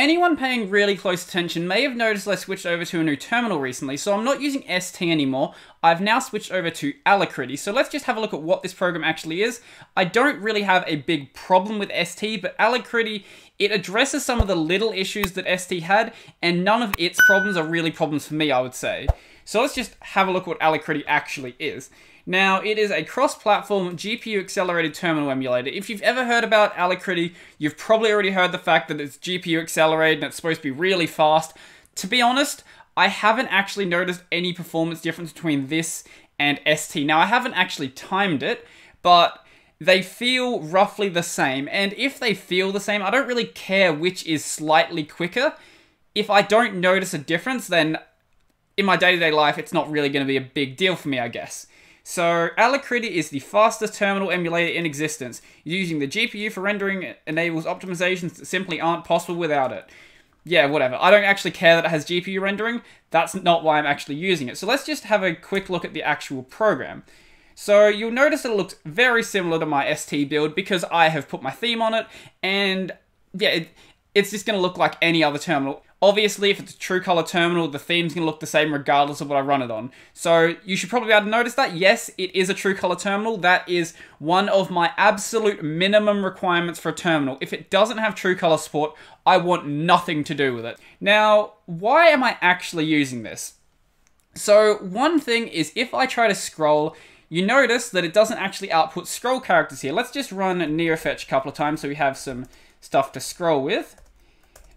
Anyone paying really close attention may have noticed I switched over to a new terminal recently, so I'm not using ST anymore. I've now switched over to Alacritty. So let's just have a look at what this program actually is. I don't really have a big problem with ST, but Alacritty, it addresses some of the little issues that ST had, and none of its problems are really problems for me, I would say. So let's just have a look at what Alacritty actually is. Now, it is a cross-platform GPU-accelerated terminal emulator. If you've ever heard about Alacritty, you've probably already heard the fact that it's GPU-accelerated and it's supposed to be really fast. To be honest, I haven't actually noticed any performance difference between this and ST. Now, I haven't actually timed it, but they feel roughly the same. And if they feel the same, I don't really care which is slightly quicker. If I don't notice a difference, then in my day-to-day life, it's not really going to be a big deal for me, I guess. So Alacritty is the fastest terminal emulator in existence. Using the GPU for rendering enables optimizations that simply aren't possible without it. Yeah, whatever. I don't actually care that it has GPU rendering. That's not why I'm actually using it. So let's just have a quick look at the actual program. So you'll notice it looks very similar to my ST build because I have put my theme on it. And yeah, it's just going to look like any other terminal. Obviously, if it's a true color terminal, the theme's going to look the same regardless of what I run it on. So you should probably be able to notice that. Yes, it is a true color terminal. That is one of my absolute minimum requirements for a terminal. If it doesn't have true color support, I want nothing to do with it. Now, why am I actually using this? So one thing is if I try to scroll, you notice that it doesn't actually output scroll characters here. Let's just run NeoFetch a couple of times so we have some stuff to scroll with.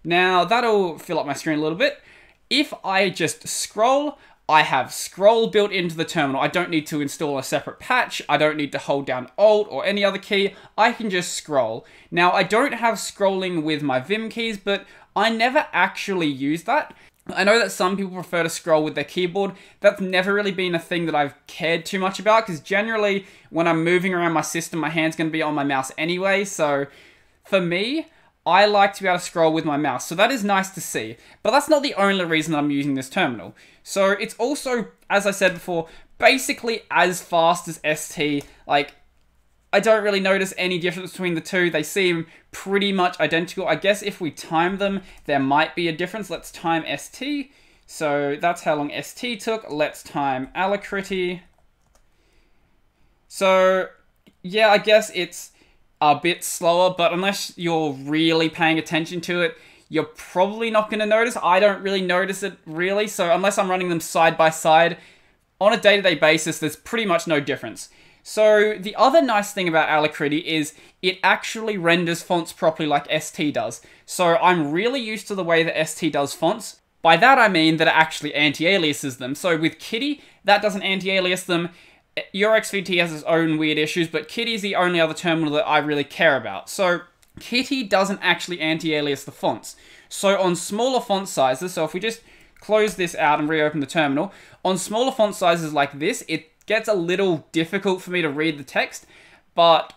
Now, that'll fill up my screen a little bit. If I just scroll, I have scroll built into the terminal. I don't need to install a separate patch. I don't need to hold down Alt or any other key. I can just scroll. Now, I don't have scrolling with my Vim keys, but I never actually use that. I know that some people prefer to scroll with their keyboard. That's never really been a thing that I've cared too much about, because generally, when I'm moving around my system, my hand's going to be on my mouse anyway, so for me, I like to be able to scroll with my mouse, so that is nice to see. But that's not the only reason I'm using this terminal. So it's also, as I said before, basically as fast as ST. Like, I don't really notice any difference between the two. They seem pretty much identical. I guess if we time them, there might be a difference. Let's time ST. So that's how long ST took. Let's time Alacritty. So, yeah, I guess it's a bit slower, but unless you're really paying attention to it, you're probably not going to notice. I don't really notice it, really, so unless I'm running them side by side, on a day-to-day basis, there's pretty much no difference. So the other nice thing about Alacritty is it actually renders fonts properly like ST does. So I'm really used to the way that ST does fonts. By that I mean that it actually anti-aliases them. So with Kitty, that doesn't anti-alias them. Your XVT has its own weird issues, but Kitty's the only other terminal that I really care about. So Kitty doesn't actually anti-alias the fonts. So on smaller font sizes, so if we just close this out and reopen the terminal, on smaller font sizes like this, it gets a little difficult for me to read the text, but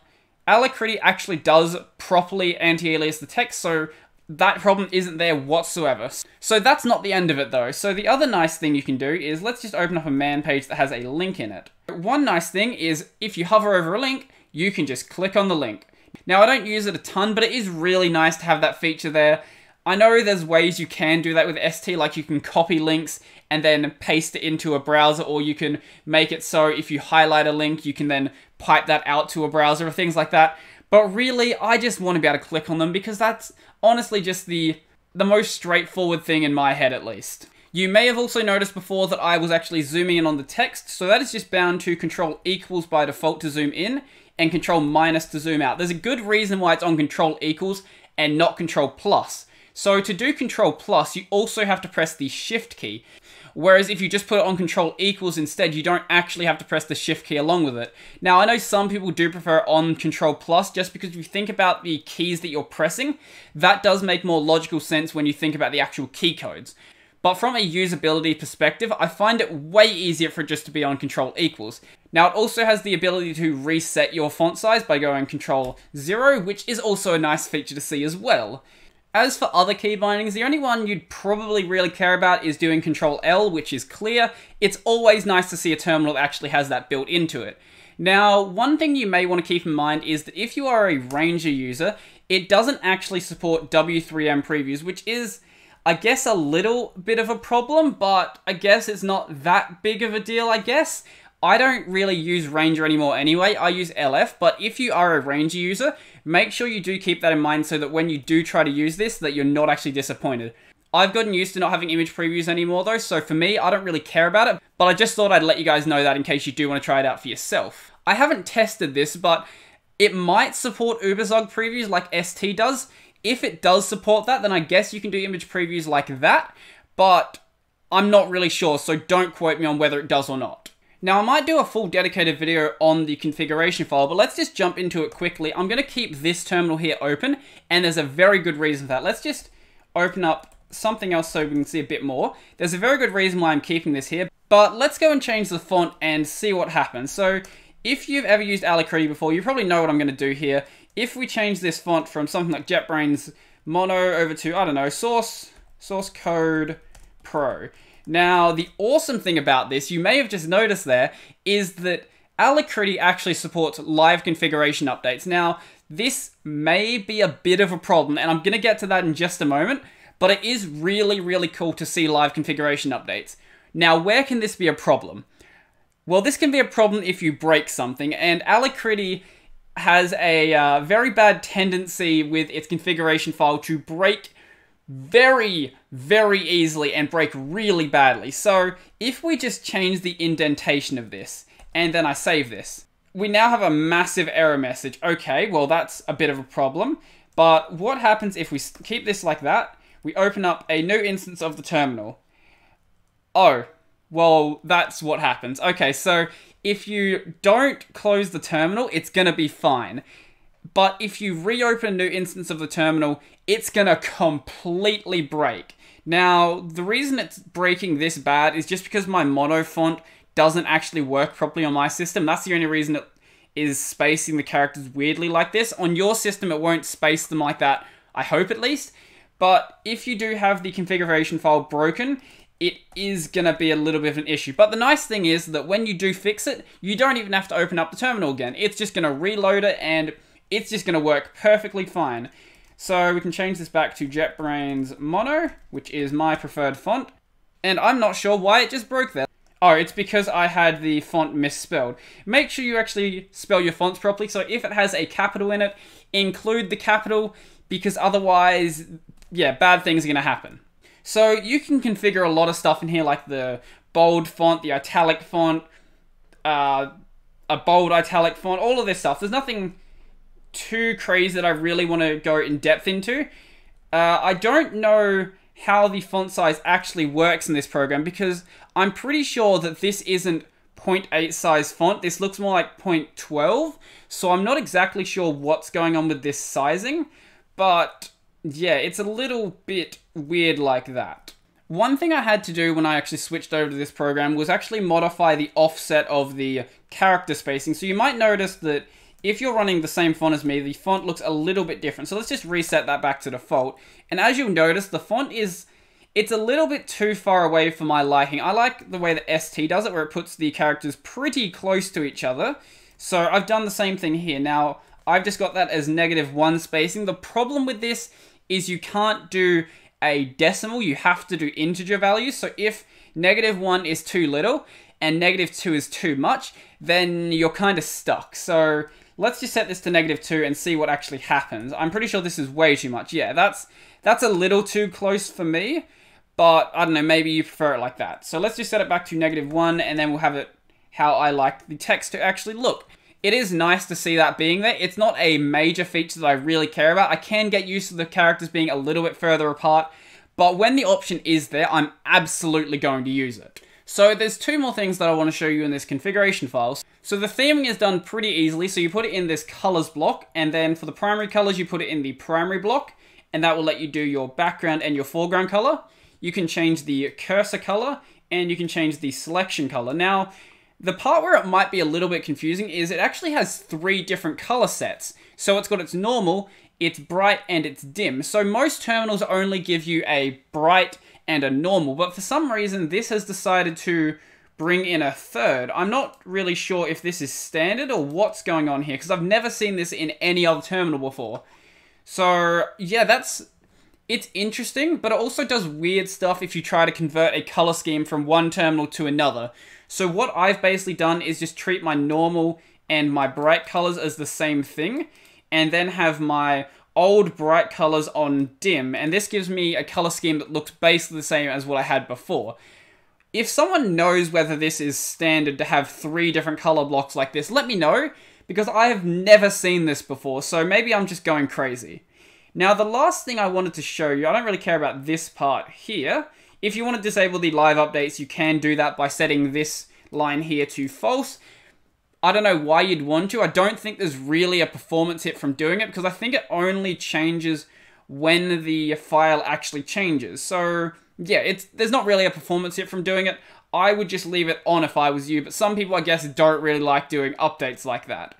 Alacritty actually does properly anti-alias the text, so that problem isn't there whatsoever. So that's not the end of it though. So the other nice thing you can do is let's just open up a man page that has a link in it. One nice thing is if you hover over a link, you can just click on the link. Now I don't use it a ton, but it is really nice to have that feature there. I know there's ways you can do that with ST, like you can copy links and then paste it into a browser, or you can make it so if you highlight a link, you can then pipe that out to a browser or things like that. But really, I just want to be able to click on them because that's honestly just the most straightforward thing in my head, at least. You may have also noticed before that I was actually zooming in on the text, so that is just bound to Control equals by default to zoom in and Control minus to zoom out. There's a good reason why it's on Control equals and not Control plus. So to do Control plus, you also have to press the Shift key. Whereas if you just put it on Control equals instead, you don't actually have to press the Shift key along with it. Now, I know some people do prefer on Control plus just because if you think about the keys that you're pressing, that does make more logical sense when you think about the actual key codes. But from a usability perspective, I find it way easier for it just to be on Control equals. Now, it also has the ability to reset your font size by going Control 0, which is also a nice feature to see as well. As for other key bindings, the only one you'd probably really care about is doing Control L, which is clear. It's always nice to see a terminal that actually has that built into it. Now, one thing you may want to keep in mind is that if you are a Ranger user, It doesn't actually support W3M previews, which is, I guess, a little bit of a problem, but I guess it's not that big of a deal, I guess. I don't really use Ranger anymore anyway, I use LF, but if you are a Ranger user, make sure you do keep that in mind so that when you do try to use this, that you're not actually disappointed. I've gotten used to not having image previews anymore though, so for me, I don't really care about it, but I just thought I'd let you guys know that in case you do want to try it out for yourself. I haven't tested this, but it might support Uberzog previews like ST does. If it does support that, then I guess you can do image previews like that, but I'm not really sure, so don't quote me on whether it does or not. Now, I might do a full dedicated video on the configuration file, but let's just jump into it quickly. I'm going to keep this terminal here open, and there's a very good reason for that. Let's just open up something else so we can see a bit more. There's a very good reason why I'm keeping this here, but let's go and change the font and see what happens. So, if you've ever used Alacritty before, you probably know what I'm going to do here. If we change this font from something like JetBrains Mono over to, I don't know, Source Code Pro. Now, the awesome thing about this, you may have just noticed there, is that Alacritty actually supports live configuration updates. Now, this may be a bit of a problem, and I'm going to get to that in just a moment, but it is really, really cool to see live configuration updates. Now, where can this be a problem? Well, this can be a problem if you break something, and Alacritty has a very bad tendency with its configuration file to break very, very easily and break really badly. So if we just change the indentation of this, and then I save this, we now have a massive error message. Okay, well that's a bit of a problem, but what happens if we keep this like that, we open up a new instance of the terminal? Oh, well, that's what happens. Okay, so if you don't close the terminal, it's gonna be fine. But if you reopen a new instance of the terminal, it's gonna completely break. Now, the reason it's breaking this bad is just because my Mono font doesn't actually work properly on my system. That's the only reason it is spacing the characters weirdly like this. On your system, it won't space them like that, I hope at least. But if you do have the configuration file broken, it is going to be a little bit of an issue. But the nice thing is that when you do fix it, you don't even have to open up the terminal again. It's just going to reload it, and it's just going to work perfectly fine. So we can change this back to JetBrains Mono, which is my preferred font. And I'm not sure why it just broke there. Oh, it's because I had the font misspelled. Make sure you actually spell your fonts properly. So if it has a capital in it, include the capital, because otherwise, yeah, bad things are going to happen. So you can configure a lot of stuff in here, like the bold font, the italic font, a bold italic font, all of this stuff. There's nothing too crazy that I really want to go in depth into. I don't know how the font size actually works in this program, because I'm pretty sure that this isn't 0.8 size font. This looks more like 0.12. So I'm not exactly sure what's going on with this sizing, but yeah, it's a little bit weird like that. One thing I had to do when I actually switched over to this program was actually modify the offset of the character spacing. So you might notice that if you're running the same font as me, the font looks a little bit different. So let's just reset that back to default. And as you'll notice, the font is, it's a little bit too far away for my liking. I like the way that ST does it, where it puts the characters pretty close to each other. So I've done the same thing here. Now, I've just got that as -1 spacing. The problem with this is you can't do a decimal, you have to do integer values. So if -1 is too little and -2 is too much, then you're kind of stuck. So let's just set this to -2 and see what actually happens. I'm pretty sure this is way too much. Yeah, that's a little too close for me, but I don't know, maybe you prefer it like that. So let's just set it back to -1, and then we'll have it how I like the text to actually look. It is nice to see that being there. It's not a major feature that I really care about. I can get used to the characters being a little bit further apart, but when the option is there, I'm absolutely going to use it. So there's two more things that I want to show you in this configuration file. So the theming is done pretty easily. So you put it in this colors block, and then for the primary colors, you put it in the primary block, and that will let you do your background and your foreground color. You can change the cursor color, and you can change the selection color. Now, the part where it might be a little bit confusing is it actually has three different color sets. So it's got its normal, it's bright, and it's dim. So most terminals only give you a bright and a normal, but for some reason this has decided to bring in a third. I'm not really sure if this is standard or what's going on here, because I've never seen this in any other terminal before. So yeah, it's interesting, but it also does weird stuff if you try to convert a color scheme from one terminal to another. So what I've basically done is just treat my normal and my bright colors as the same thing, and then have my old bright colors on dim, and this gives me a color scheme that looks basically the same as what I had before. If someone knows whether this is standard to have 3 different color blocks like this, let me know, because I have never seen this before, so maybe I'm just going crazy. Now, the last thing I wanted to show you, I don't really care about this part here. If you want to disable the live updates, you can do that by setting this line here to false. I don't know why you'd want to. I don't think there's really a performance hit from doing it, because I think it only changes when the file actually changes. So yeah, there's not really a performance hit from doing it. I would just leave it on if I was you, but some people, I guess, don't really like doing updates like that.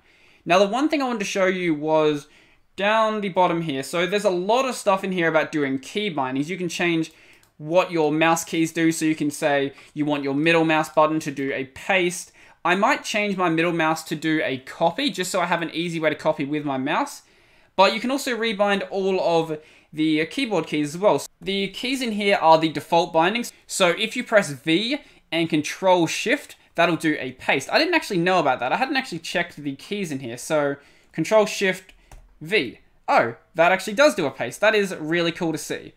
Now, the one thing I wanted to show you was down the bottom here. So there's a lot of stuff in here about doing key bindings. You can change what your mouse keys do. So you can say you want your middle mouse button to do a paste. I might change my middle mouse to do a copy, just so I have an easy way to copy with my mouse. But you can also rebind all of the keyboard keys as well. So the keys in here are the default bindings. So if you press V and Control Shift, that'll do a paste. I didn't actually know about that. I hadn't actually checked the keys in here. So Control Shift V. Oh, that actually does do a paste. That is really cool to see.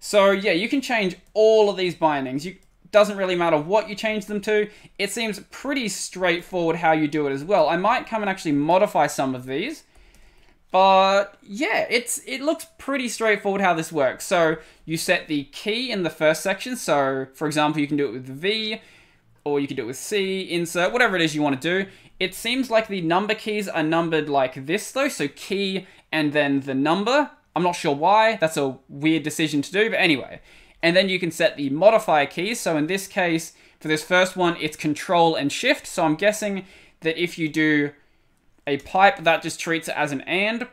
So yeah, you can change all of these bindings. It doesn't really matter what you change them to. It seems pretty straightforward how you do it as well. I might come and actually modify some of these. But yeah, it looks pretty straightforward how this works. So you set the key in the first section. So for example, you can do it with V, or you can do it with C, insert, whatever it is you want to do. It seems like the number keys are numbered like this though, so key and then the number. I'm not sure why, that's a weird decision to do, but anyway. And then you can set the modifier keys, so in this case, for this first one, it's Control and Shift, so I'm guessing that if you do a pipe, that just treats it as an and.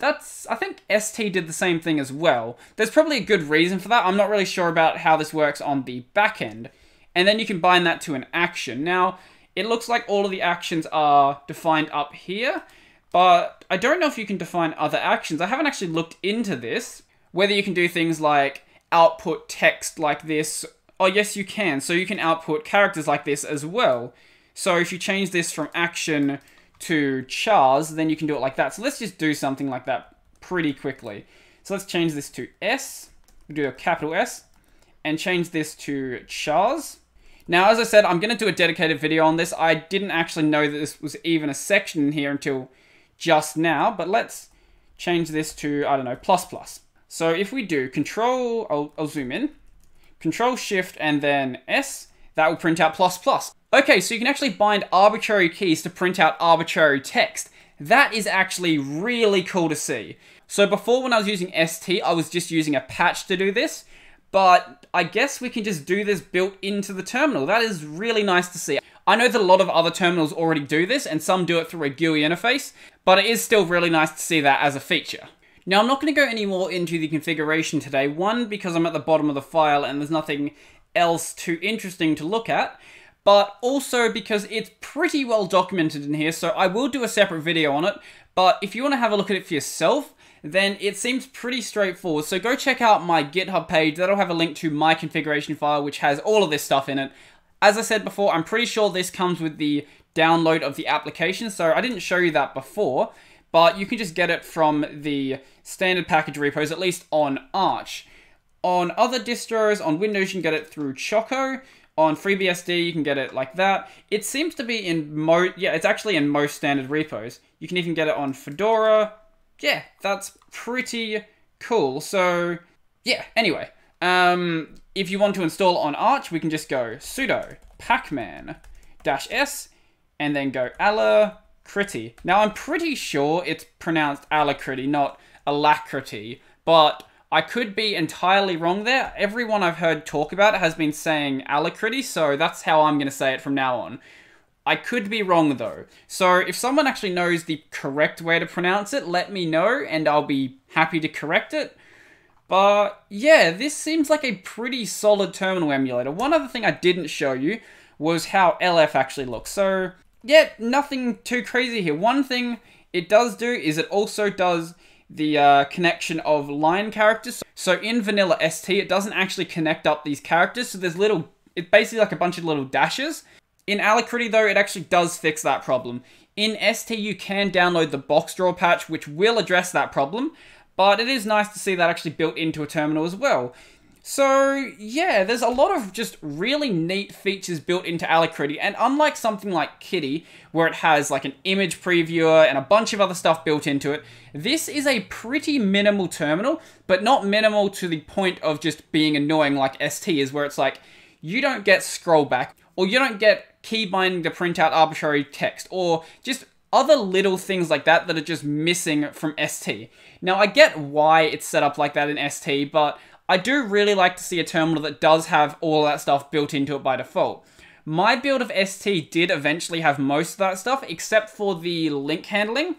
I think ST did the same thing as well. There's probably a good reason for that, I'm not really sure about how this works on the back end. And then you can bind that to an action. Now, it looks like all of the actions are defined up here, but I don't know if you can define other actions. I haven't actually looked into this, whether you can do things like output text like this. Oh yes, you can. So you can output characters like this as well. So if you change this from action to chars, then you can do it like that. So let's just do something like that pretty quickly. So let's change this to S. We'll do a capital S and change this to chars. Now, as I said, I'm going to do a dedicated video on this. I didn't actually know that this was even a section in here until just now, but let's change this to, I don't know, ++. So if we do Control, I'll zoom in, Control Shift and then S, that will print out ++. Okay, so you can actually bind arbitrary keys to print out arbitrary text. That is actually really cool to see. So before, when I was using ST, I was just using a patch to do this, but I guess we can just do this built into the terminal. That is really nice to see. I know that a lot of other terminals already do this, and some do it through a GUI interface, but it is still really nice to see that as a feature. Now, I'm not going to go any more into the configuration today. One, because I'm at the bottom of the file and there's nothing else too interesting to look at, but also because it's pretty well documented in here, so I will do a separate video on it, but if you want to have a look at it for yourself, then it seems pretty straightforward. So go check out my GitHub page. That'll have a link to my configuration file, which has all of this stuff in it. As I said before, I'm pretty sure this comes with the download of the application. So I didn't show you that before, but you can just get it from the standard package repos, at least on Arch. On other distros, on Windows, you can get it through Choco. On FreeBSD, you can get it like that. It seems to be in it's actually in most standard repos. You can even get it on Fedora. Yeah, that's pretty cool. So yeah, anyway, if you want to install on Arch, we can just go sudo pacman-s and then go Alacritty. Now, I'm pretty sure it's pronounced Alacritty, not Alacritty, but I could be entirely wrong there. Everyone I've heard talk about has been saying Alacritty, so that's how I'm going to say it from now on. I could be wrong though. So if someone actually knows the correct way to pronounce it, let me know and I'll be happy to correct it. But yeah, this seems like a pretty solid terminal emulator. One other thing I didn't show you was how LF actually looks. So yeah, nothing too crazy here. One thing it does do is it also does the connection of line characters. So in vanilla ST, it doesn't actually connect up these characters. So there's little, it's basically like a bunch of little dashes. In Alacritty though, it actually does fix that problem. In ST, you can download the box draw patch, which will address that problem, but it is nice to see that actually built into a terminal as well. So yeah, there's a lot of just really neat features built into Alacritty, and unlike something like Kitty, where it has like an image previewer and a bunch of other stuff built into it, this is a pretty minimal terminal, but not minimal to the point of just being annoying like ST is, where it's like, you don't get scroll back, or you don't get key binding to print out arbitrary text, or just other little things like that that are just missing from ST. Now I get why it's set up like that in ST, but I do really like to see a terminal that does have all that stuff built into it by default. My build of ST did eventually have most of that stuff, except for the link handling,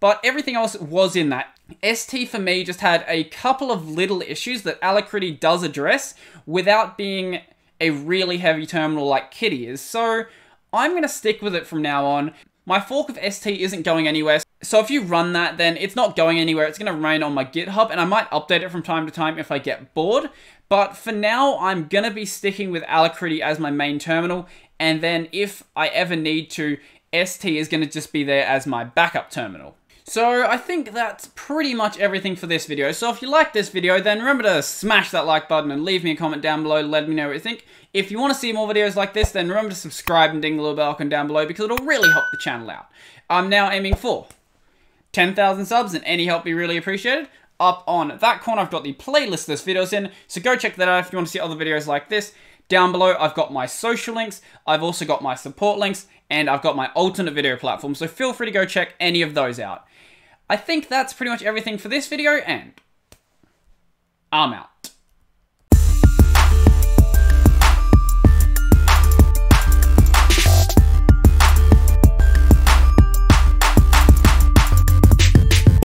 but everything else was in that. ST for me just had a couple of little issues that Alacritty does address without being a really heavy terminal like Kitty is, so I'm going to stick with it from now on. My fork of ST isn't going anywhere, so if you run that, then it's not going anywhere. It's going to remain on my GitHub, and I might update it from time to time if I get bored. But for now, I'm going to be sticking with Alacritty as my main terminal, and then if I ever need to, ST is going to just be there as my backup terminal. So I think that's pretty much everything for this video. So if you like this video, then remember to smash that like button and leave me a comment down below, let me know what you think. If you want to see more videos like this, then remember to subscribe and ding the little bell icon down below, because it'll really help the channel out. I'm now aiming for 10,000 subs, and any help be really appreciated. Up on that corner, I've got the playlist this video's in, so go check that out if you want to see other videos like this. Down below, I've got my social links, I've also got my support links, and I've got my alternate video platform, so feel free to go check any of those out. I think that's pretty much everything for this video, and I'm out.